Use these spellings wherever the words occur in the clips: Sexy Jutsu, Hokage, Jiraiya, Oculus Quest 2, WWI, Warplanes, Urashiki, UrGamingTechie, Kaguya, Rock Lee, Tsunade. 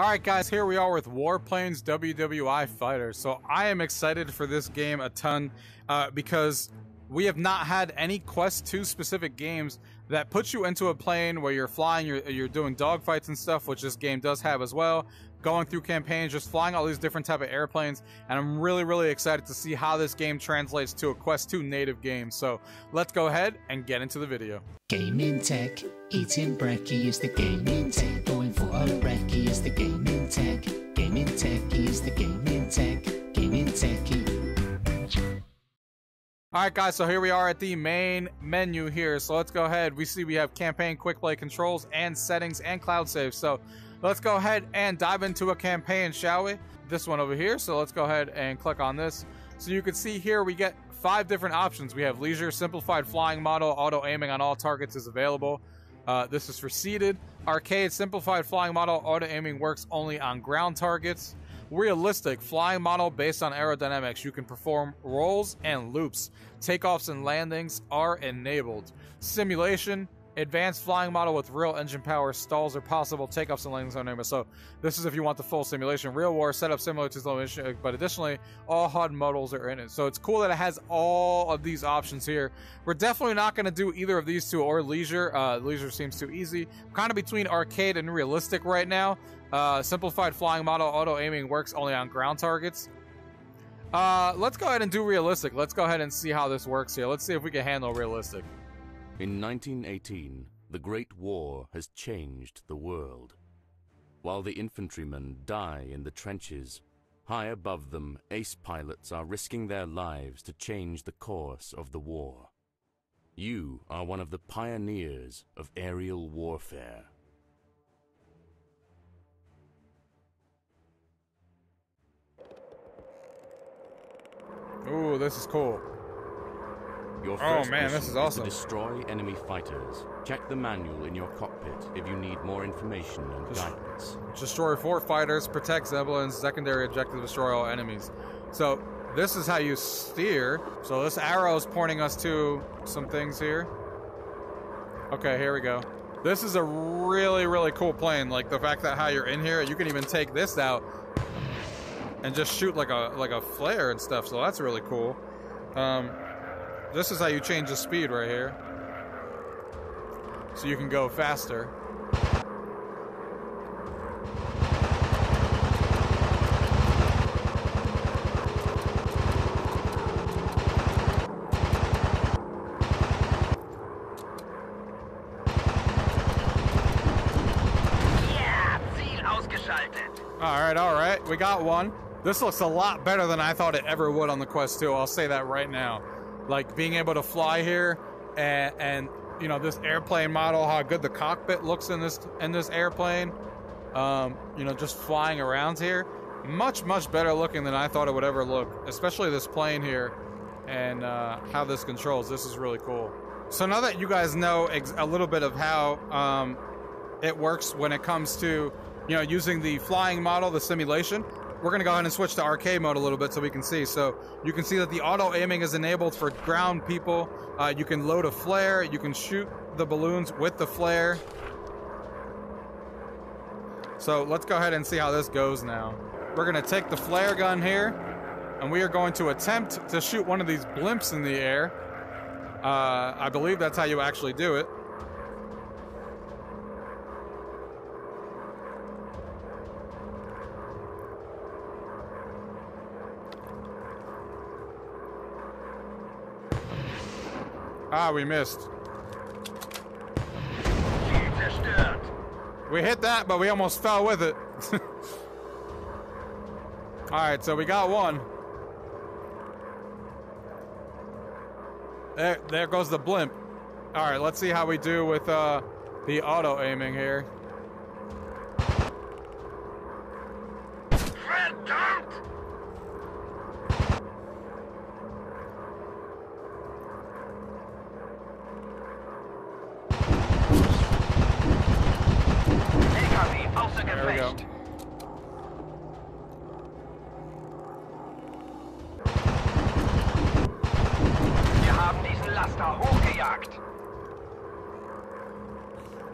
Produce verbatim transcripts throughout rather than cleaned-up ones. Alright guys, here we are with Warplanes W W I Fighters. So I am excited for this game a ton uh, because we have not had any Quest two specific games that put you into a plane where you're flying, you're, you're doing dogfights and stuff, which this game does have as well. Going through campaigns, just flying all these different type of airplanes, and I'm really, really excited to see how this game translates to a Quest two native game. So let's go ahead and get into the video. Gaming tech, eating brekkie is the gaming tech. Going for a brekkie is the gaming tech. Gaming techie is the gaming tech. Gaming techie. All right, guys. So here we are at the main menu here. So let's go ahead. We see we have campaign, quick play, controls, and settings, and cloud save. So let's go ahead and dive into a campaign, shall we? This one over here. So let's go ahead and click on this. So you can see here we get five different options. We have leisure, simplified flying model, auto aiming on all targets is available. Uh, this is for seated. Arcade, simplified flying model, auto aiming works only on ground targets. Realistic, flying model based on aerodynamics. You can perform rolls and loops. Takeoffs and landings are enabled. Simulation. Advanced flying model with real engine power, stalls are possible, takeoffs and landings on aim. So this is if you want the full simulation. Real war setup similar to simulation, but additionally, all H U D models are in it. So it's cool that it has all of these options here. We're definitely not going to do either of these two or leisure. Uh, leisure seems too easy. Kind of between arcade and realistic right now. Uh, simplified flying model, auto aiming works only on ground targets. Uh, let's go ahead and do realistic. Let's go ahead and see how this works here. Let's see if we can handle realistic. In nineteen eighteen, the Great War has changed the world. While the infantrymen die in the trenches, high above them, ace pilots are risking their lives to change the course of the war. You are one of the pioneers of aerial warfare. Ooh, this is cool. Your first oh man, this is awesome. Is to destroy enemy fighters. Check the manual in your cockpit if you need more information and Des guidance. Destroy four fighters, protect Zeppelins, secondary objective, destroy all enemies. So this is how you steer. So this arrow is pointing us to some things here. Okay, here we go. This is a really, really cool plane. Like the fact that how you're in here, you can even take this out and just shoot like a like a flare and stuff. So that's really cool. Um This is how you change the speed right here. So you can go faster. Yeah, Ziel ausgeschaltet. All right, all right. We got one. This looks a lot better than I thought it ever would on the Quest two. I'll say that right now. Like being able to fly here and, and you know, this airplane model, how good the cockpit looks in this in this airplane, um, you know, just flying around here, much, much better looking than I thought it would ever look, especially this plane here and uh, how this controls. This is really cool. So now that you guys know ex a little bit of how um, it works when it comes to, you know, using the flying model, the simulation, we're going to go ahead and switch to arcade mode a little bit so we can see. So you can see that the auto aiming is enabled for ground people. Uh, you can load a flare. You can shoot the balloons with the flare. So let's go ahead and see how this goes now. We're going to take the flare gun here, and we are going to attempt to shoot one of these blimps in the air. Uh, I believe that's how you actually do it. Ah, we missed. We hit that, but we almost fell with it. Alright, so we got one. There, there goes the blimp. Alright, let's see how we do with uh, the auto aiming here. There we go.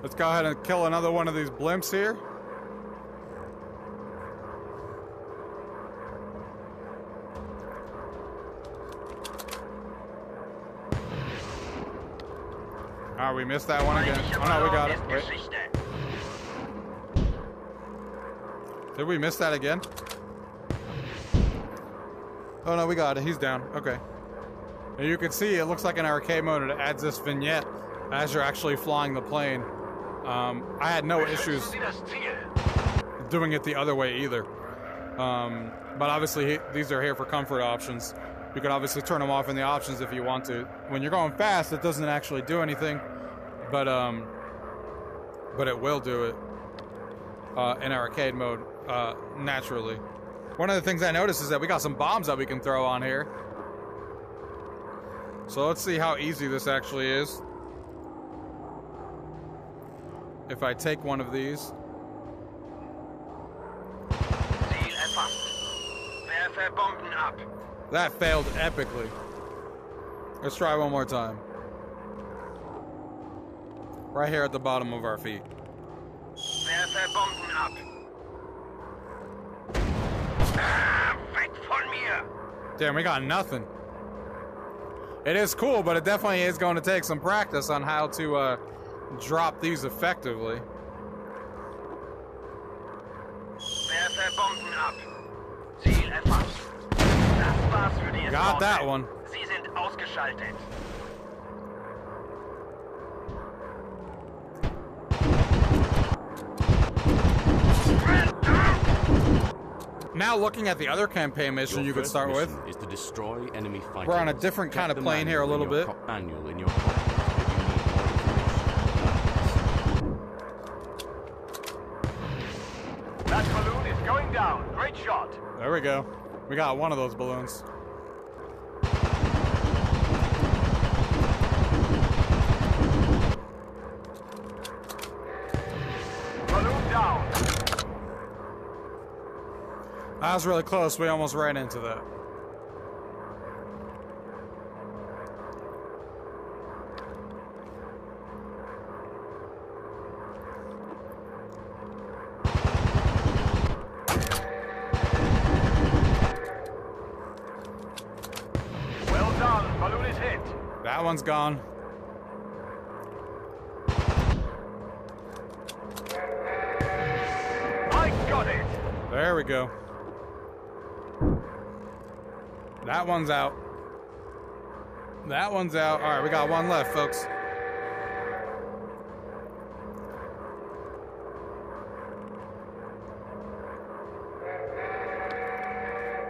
Let's go ahead and kill another one of these blimps here. Oh, we missed that one again. Oh no, we got it. Wait. Did we miss that again? Oh no, we got it. He's down. Okay. And you can see it looks like an arcade mode. It adds this vignette as you're actually flying the plane. Um, I had no issues doing it the other way either. Um, but obviously, these are here for comfort options. You can obviously turn them off in the options if you want to. When you're going fast, it doesn't actually do anything, but um, but it will do it uh, in arcade mode uh, naturally. One of the things I noticed is that we got some bombs that we can throw on here. So let's see how easy this actually is. If I take one of these. That failed epically. Let's try one more time. Right here at the bottom of our feet. Damn, we got nothing. It is cool, but it definitely is going to take some practice on how to uh, drop these effectively. Got that one. Now looking at the other campaign mission you could start with is to destroy enemy fighters. We're on a different kind of plane here a little bit. That balloon is going down. Great shot. There we go. We got one of those balloons. That was really close. We almost ran into that. Well done. Balloon is hit. That one's gone. I got it. There we go. That one's out. That one's out. All right, we got one left, folks.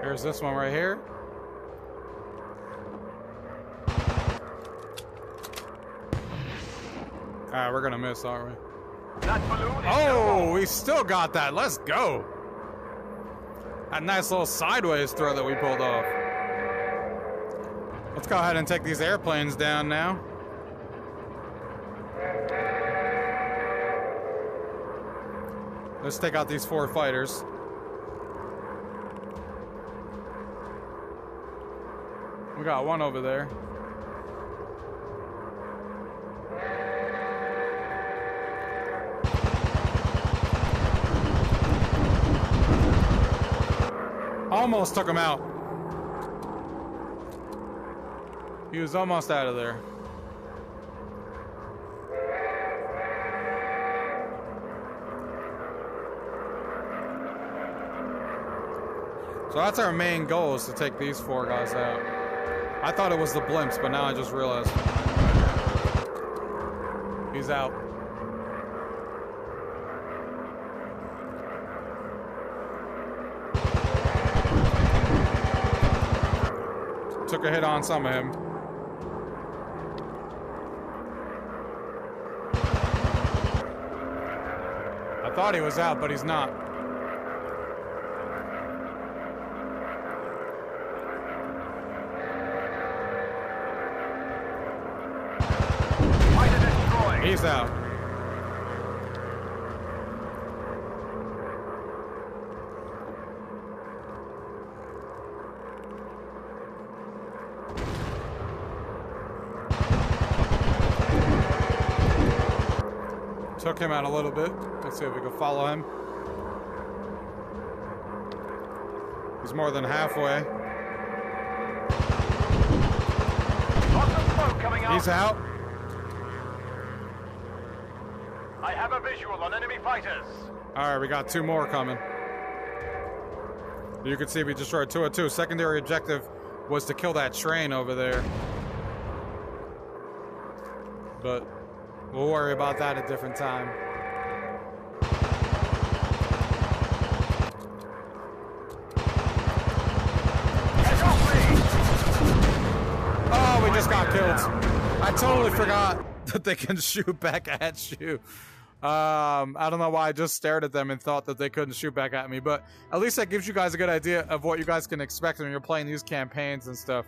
Here's this one right here. All right, we're gonna miss, aren't we? Oh, we still got that. Let's go. That nice little sideways throw that we pulled off. Let's go ahead and take these airplanes down now. Let's take out these four fighters. We got one over there. Almost took him out. He was almost out of there. So that's our main goal, is to take these four guys out. I thought it was the blimps, but now I just realized. He's out. Took a hit on some of him. I thought he was out, but he's not. He's out. Took him out a little bit. Let's see if we can follow him. He's more than halfway. He's out. visual on enemy fighters. Alright, we got two more coming. You can see we destroyed two of two. Secondary objective was to kill that train over there. But we'll worry about that a different time. Oh, we just got killed. I totally forgot that they can shoot back at you. Um, I don't know why I just stared at them and thought that they couldn't shoot back at me, but at least that gives you guys a good idea of what you guys can expect when you're playing these campaigns and stuff.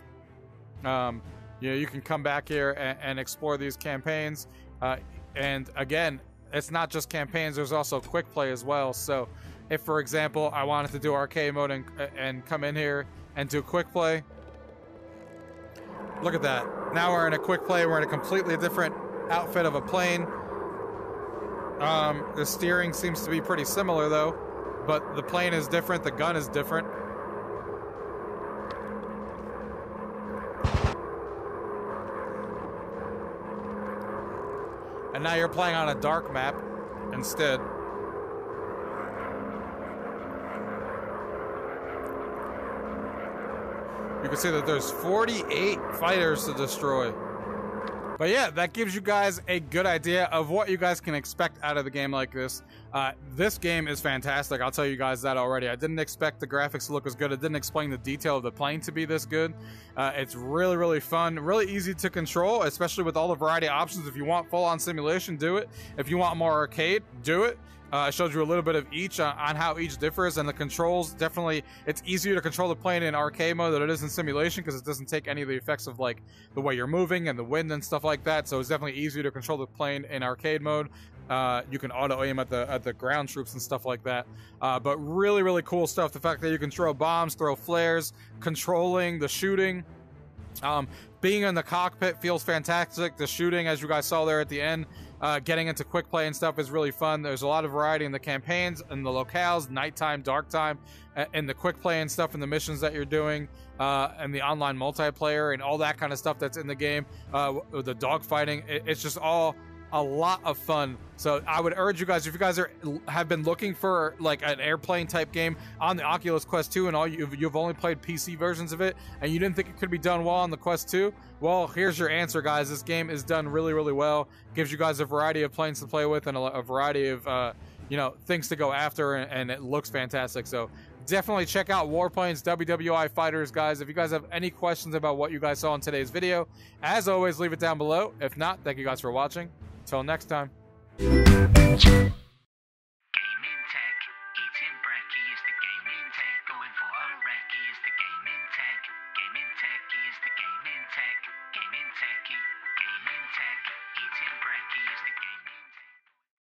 Um, you know, you can come back here and, and explore these campaigns. Uh, and again, it's not just campaigns, there's also quick play as well. So if, for example, I wanted to do arcade mode and, and come in here and do quick play, look at that. Now we're in a quick play, we're in a completely different outfit of a plane. Um, the steering seems to be pretty similar though, but the plane is different, the gun is different. And now you're playing on a dark map instead. You can see that there's forty-eight fighters to destroy. But yeah, that gives you guys a good idea of what you guys can expect out of the game like this. Uh, this game is fantastic. I'll tell you guys that already. I didn't expect the graphics to look as good. I didn't explain the detail of the plane to be this good. Uh, it's really, really fun. Really easy to control, especially with all the variety of options. If you want full-on simulation, do it. If you want more arcade, do it. Uh, I showed you a little bit of each on, on how each differs, and the controls, definitely, it's easier to control the plane in arcade mode than it is in simulation because it doesn't take any of the effects of, like, the way you're moving and the wind and stuff like that, so it's definitely easier to control the plane in arcade mode. Uh, you can auto-aim at the at the ground troops and stuff like that. Uh, but really, really cool stuff. The fact that you can throw bombs, throw flares, controlling the shooting. Um, being in the cockpit feels fantastic. The shooting, as you guys saw there at the end, uh, getting into quick play and stuff is really fun. There's a lot of variety in the campaigns and the locales, nighttime, dark time, and the quick play and stuff and the missions that you're doing, uh, and the online multiplayer and all that kind of stuff that's in the game, uh, the dogfighting. It's just all a lot of fun. So I would urge you guys, if you guys are have been looking for like an airplane type game on the Oculus Quest two, and all you've, you've only played P C versions of it, and you didn't think it could be done well on the Quest two, well, here's your answer, guys. This game is done really, really well. Gives you guys a variety of planes to play with and a, a variety of uh, you know, things to go after, and, and it looks fantastic. So definitely check out Warplanes W W I Fighters, guys. If you guys have any questions about what you guys saw in today's video, as always, leave it down below. If not, thank you guys for watching. Until next time.